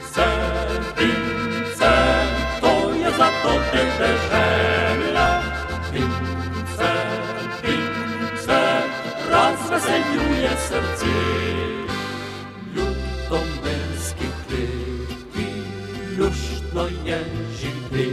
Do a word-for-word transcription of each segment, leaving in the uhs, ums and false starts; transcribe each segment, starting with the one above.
Vincent, to je za to teže želja. Vincent, Vincent, razveseljuje srce. Ljutomerski kleti, ljuštno je živeti.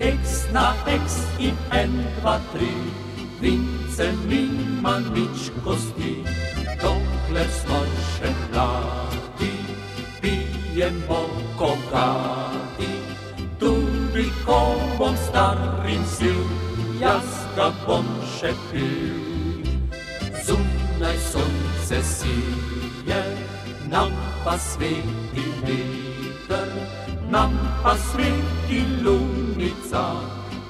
X na X i N, dva, tri, Vincent nima nič kosti. Dokler smo še mladi, pijemo kokadi, tudi ko bom star in sil, jaz ga bom še pil. Zunaj sonce sije, nam pa sveti veter, nam pa sveti lunica,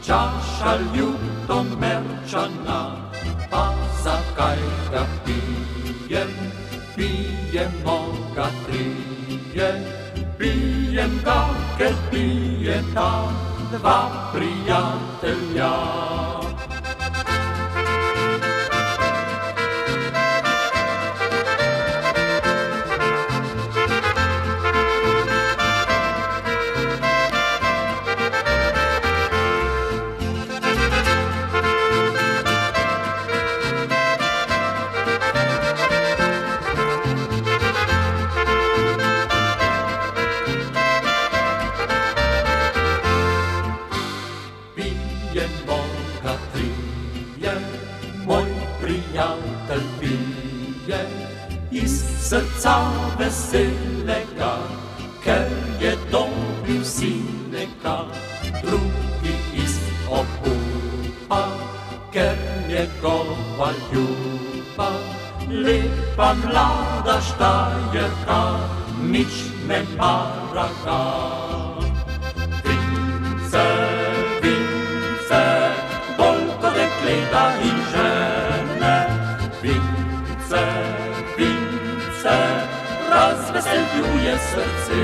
čaša Ljutomerčana, pa zakaj ga pil? Pijemo ga trije, pijem ga, ker pijeta dva prijatelja. Pijemo ga trije, moj prijatelj pije, iz srca veselega, ker je dobil sineka. Drugi iz obupa, ker njegova ljuba, lepa mlada Štajerka, nič ne mara ga. Leta in žene, Vince, Vince, razveseljuje srce.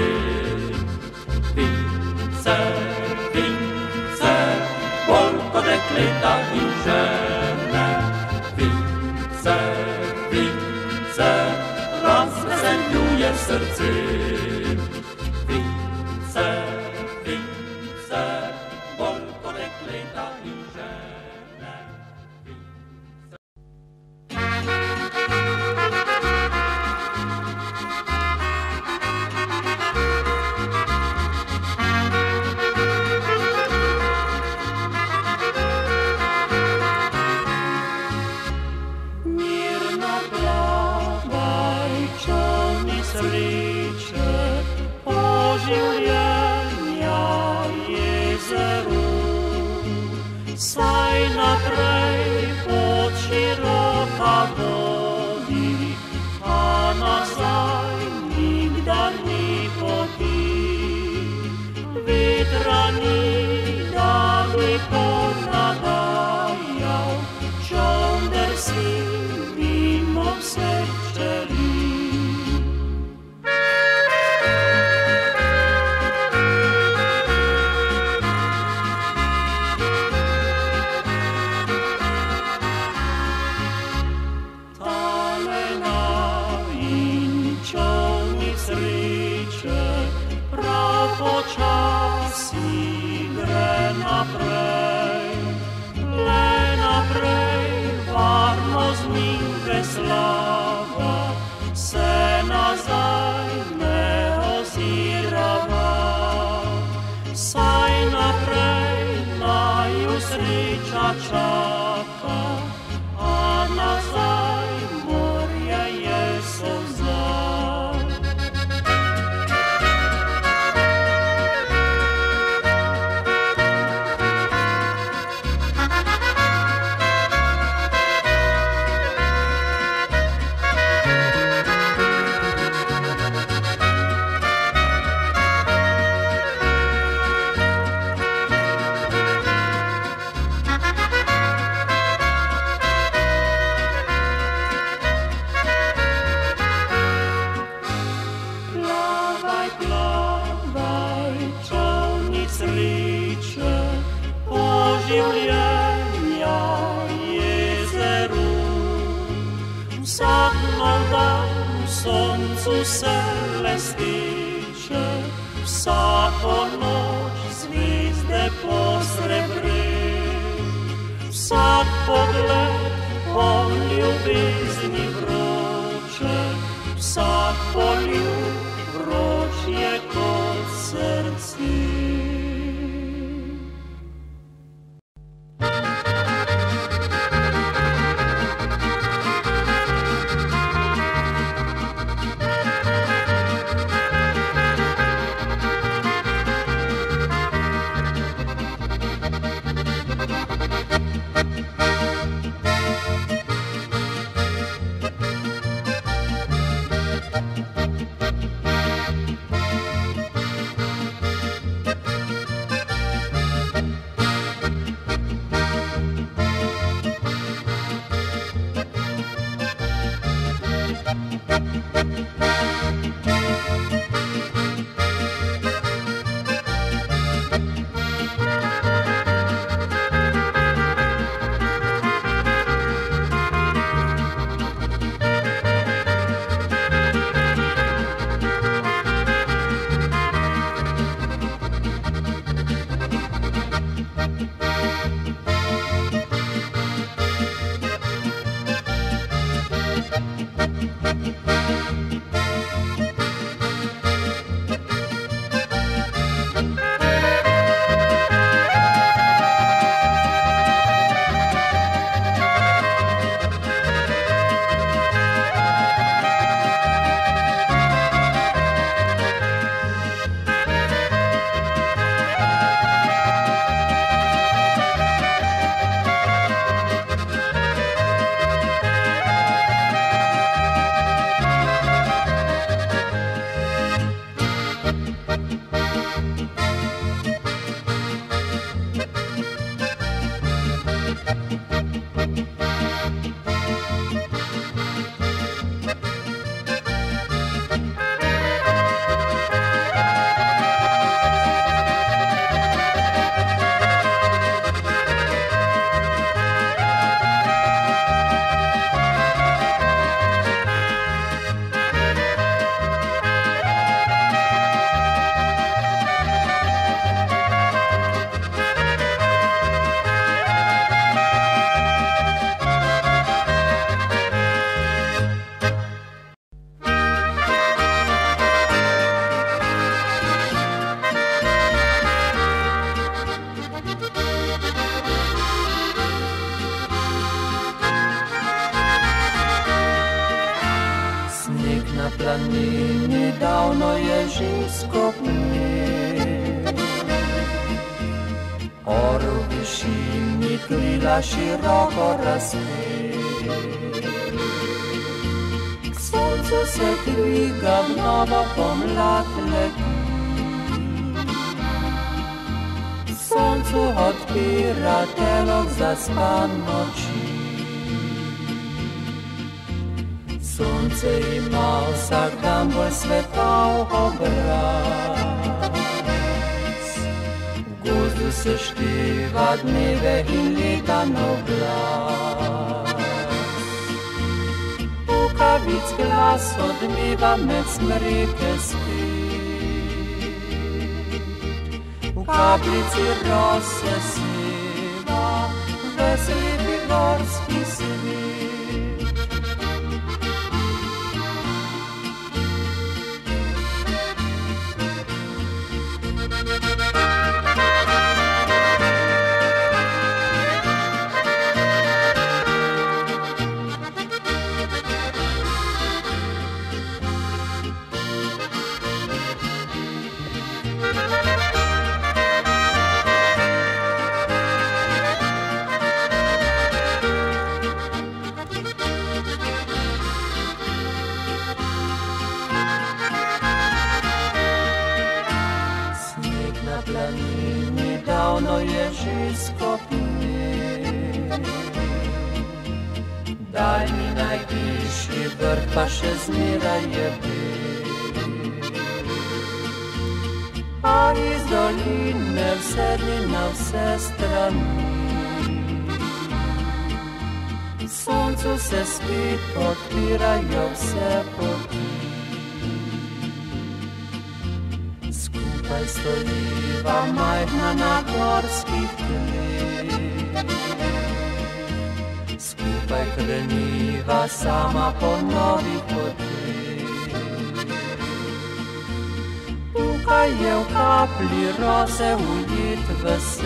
Vince, Vince, bolj kot dekleta in žene, Vince, Vince, razveseljuje srce. Vince, Vince, bolj kot dekleta in žene. Saj naprej pot široka vodi, a nazaj nikdar ni poti. Vetra ni, da bi kon nadajal, čonder si mimo vse čeli. Počasi gre naprej, le naprej, varno z njim veslava, se nazaj ne ozirava. Saj naprej naju sreča čaka, a nazaj morje je solza. Vsak nov dan v soncu se lesti, piše vsako noč zvizde posrebri. Vsak pogled poln ljubezni vroče, vsak poljub vroč je kot srci. Široko razpet. K soncu se dviga, v novo pomlad leti. K soncu odpira telog zaspan noči. Sonce ima vsak dan bolj svetov obraz. V gozdu se števa dneve in leta nov glas. Pukavic glas odmeva med smreke spet. V kaplici rose seva veseli gorski svet. Pa še zmeraj je pet. A iz doline vsedli na vse strani. V soncu se spet odpirajo vse poti. щаслива майна на горських днів. Скупе креніва сама по новій ходи. Пукає в каплі розе у лід веселіт.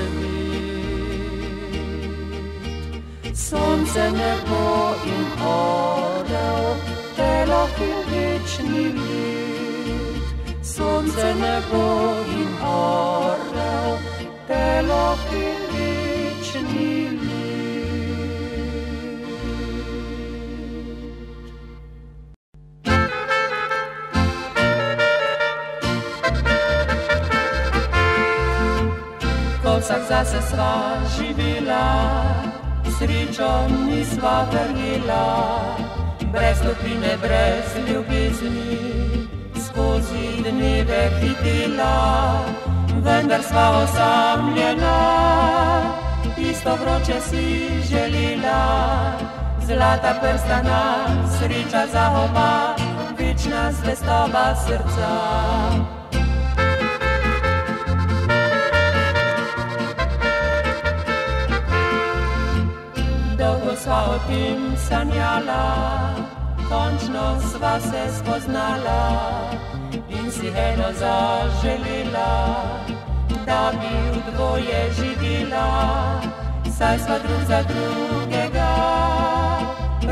Сонце, небо і орел, телохів вічний лід. Сонце, небо і орел, телохи вічні лід. Козак засе сва živila, sričo nisva verjela, brez topline, brez ljubezni. Skozi dneve hitila, vendar sva osamljena. Isto vroče si želila, zlata prstana, sreča za oba, večna zvestoba srca. Dolgo sva o tem sanjala, končno sva se spoznala in si eno zaželila, da bi v dvoje živila, saj sva drug za drugega,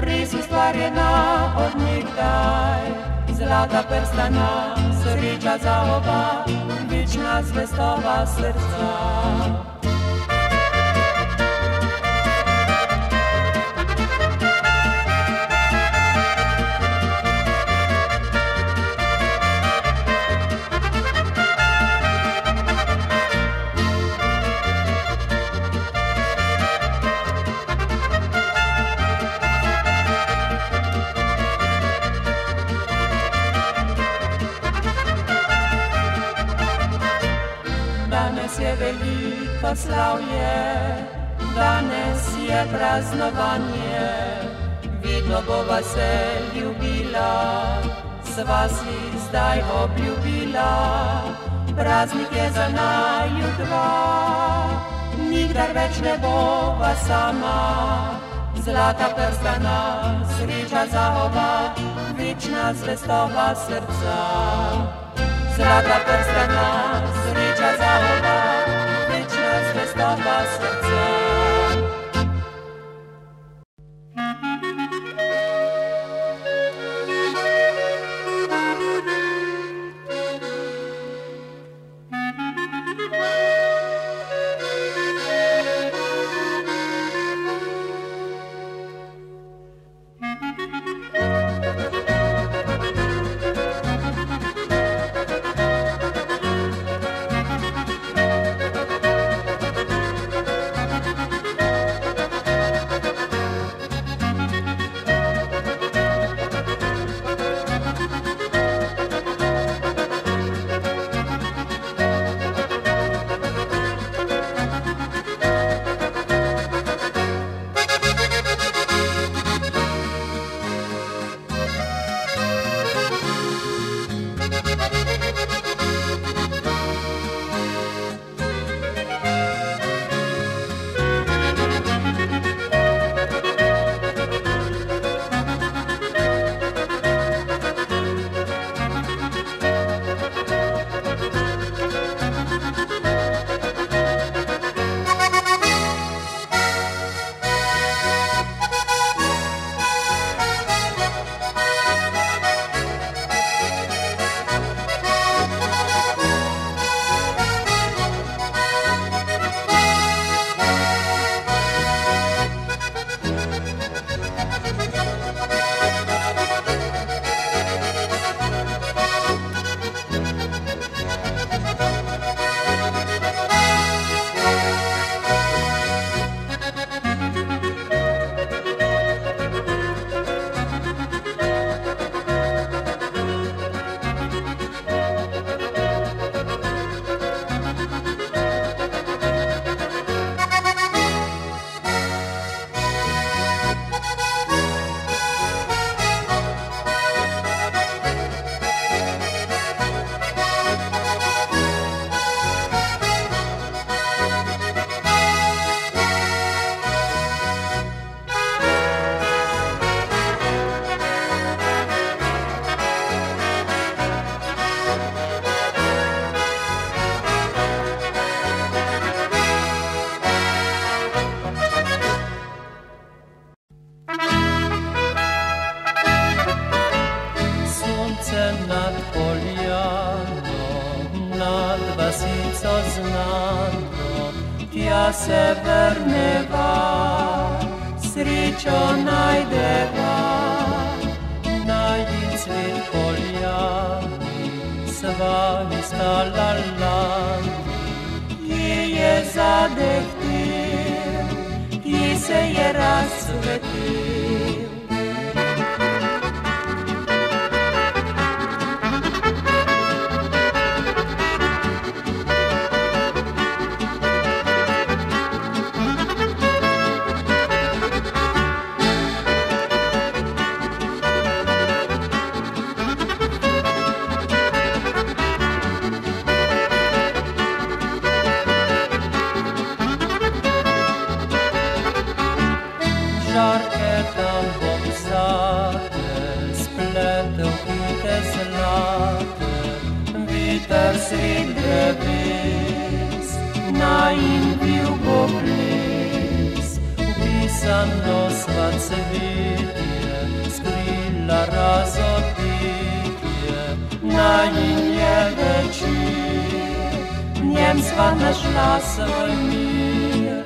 res ustvarjena od nekdaj. Zlata prstana, sreča za oba, večna zvestoba srca. Veliko slavje, danes je praznovanje, vidno bova se ljubila, sva si zdaj obljubila, praznik je za naju dva, nikdar več ne bova sama, zlata prstana, sreča za oba, večna zvestoba srca. Zlata prstana, sreča za oba, večna zvestoba srca. severneva, sreća najdeva, najdi cvet poljani, svali stalalani. Ji je zadehtil, ti se je razsvetil. Žarke tam bom zate, spletel kute zlate, viter svih dreves, najin bil bo ples. Upisan nosva cvetje, skrila razotitje, najin je večer, njem sva našla svoj mir.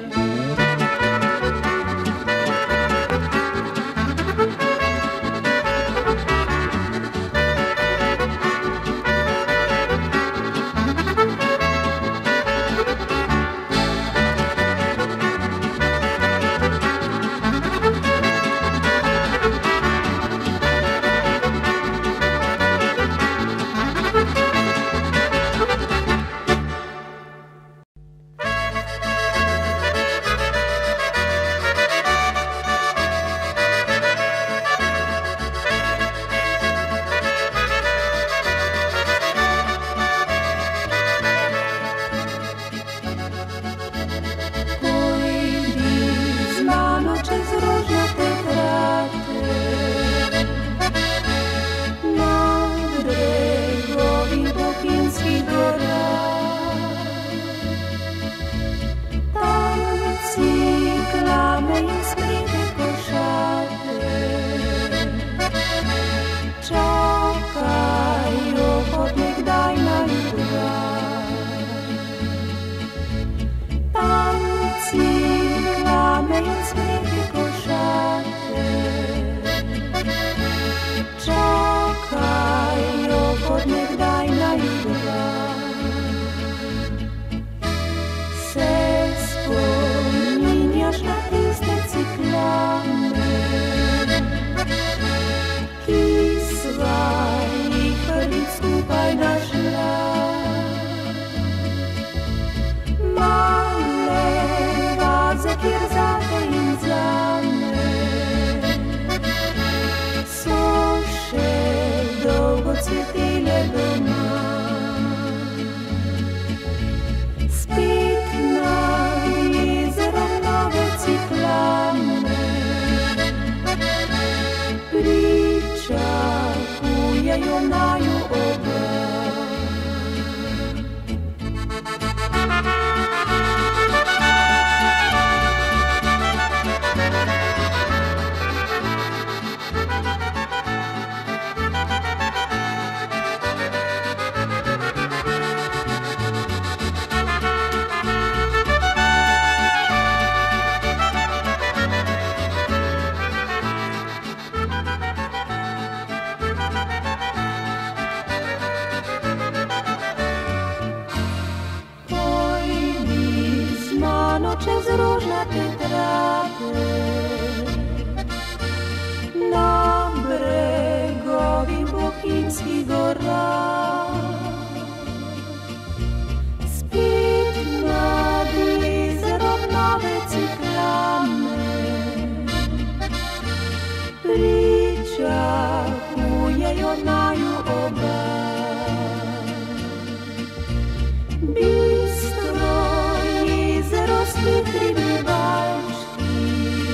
Bistro jezero spet ribivalčki,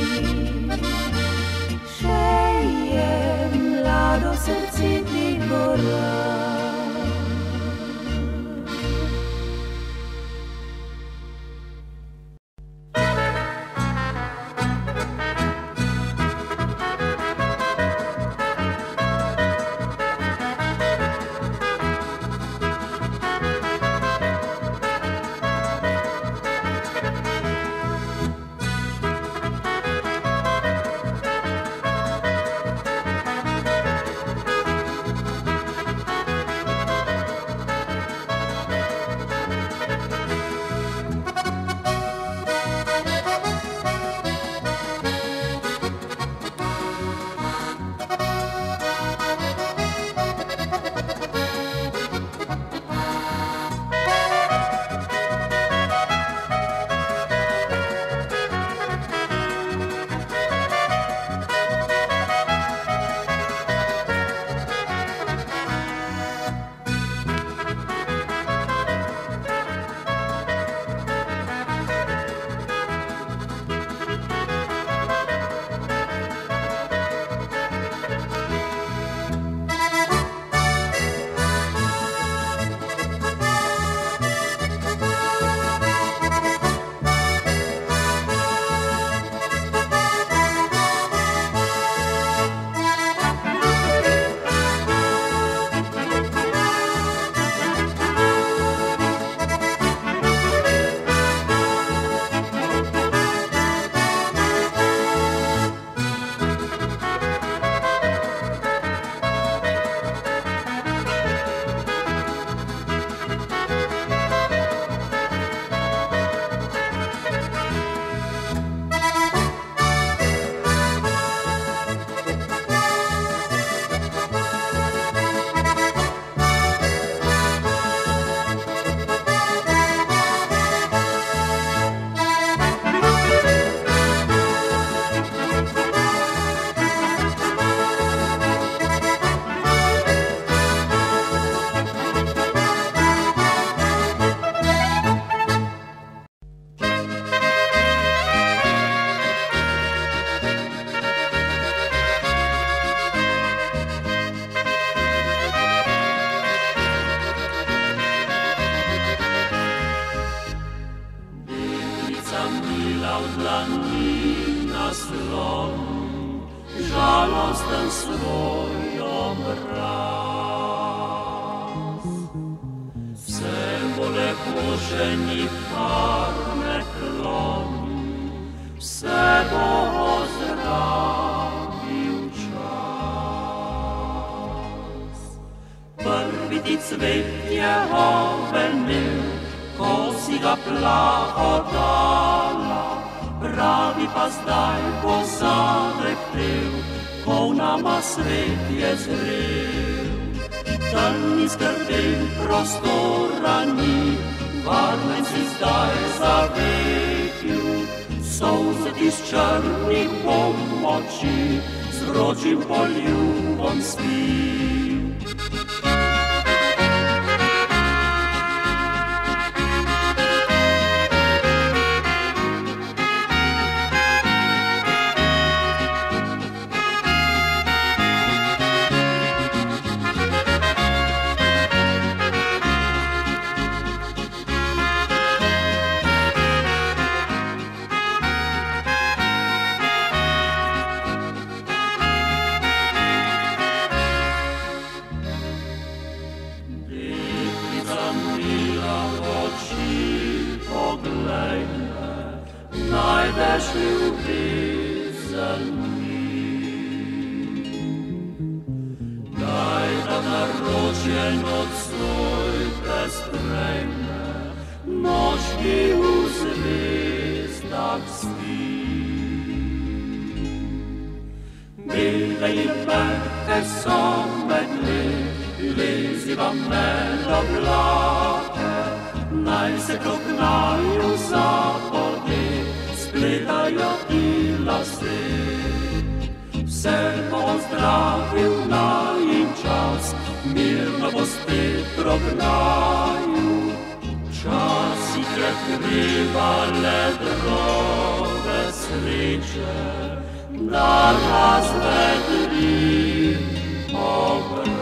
gwiazdę swoją raz. W symbole korzeni czarne klon, все Бога зрадив час. Перві цвіт його вини, косіга благодала, pravi pa zdaj bo zadrhtel, ko nama svet je zrel. Tam ni skrbi prostora ni, varnen si zdaj zavetil. Solzec iz črnih pomoči zročil poljubom svil. Da nas vedli, o